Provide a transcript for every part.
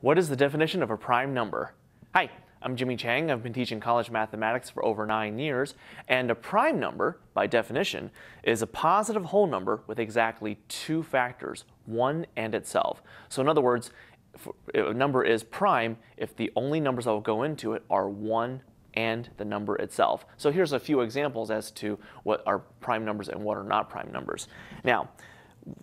What is the definition of a prime number? Hi, I'm Jimmy Chang. I've been teaching college mathematics for over 9 years, and a prime number, by definition, is a positive whole number with exactly two factors, one and itself. So in other words, a number is prime if the only numbers that will go into it are one and the number itself. So here's a few examples as to what are prime numbers and what are not prime numbers. Now,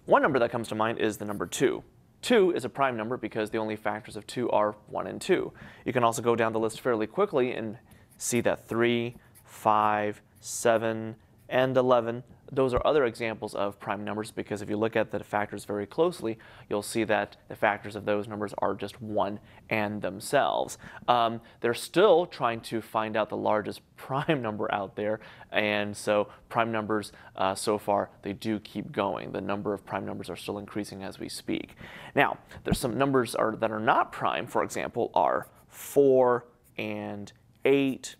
one number that comes to mind is the number 2. 2 is a prime number because the only factors of 2 are 1 and 2. You can also go down the list fairly quickly and see that 3, 5, 7, and 11, those are other examples of prime numbers, because if you look at the factors very closely, you'll see that the factors of those numbers are just one and themselves. They're still trying to find out the largest prime number out there, and so prime numbers so far, they do keep going. The number of prime numbers are still increasing as we speak. Now, there's some numbers that are not prime, for example, are 4 and 8,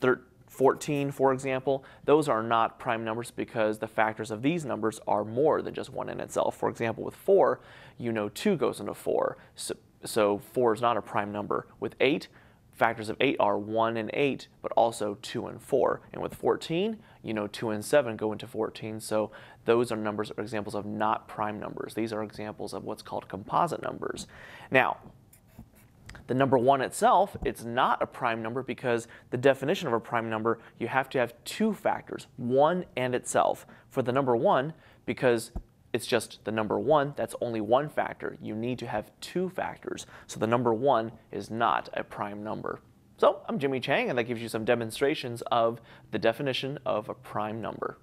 13, 14, for example. Those are not prime numbers because the factors of these numbers are more than just one in itself. For example, with 4, you know 2 goes into 4, so 4 is not a prime number. With 8, factors of 8 are 1 and 8, but also 2 and 4. And with 14, you know 2 and 7 go into 14, so those are numbers or examples of not prime numbers. These are examples of what's called composite numbers. Now, the number 1 itself, it's not a prime number because the definition of a prime number, you have to have two factors, one and itself. For the number 1, because it's just the number 1, that's only one factor. You need to have two factors. So the number 1 is not a prime number. So I'm Jimmy Chang, and that gives you some demonstrations of the definition of a prime number.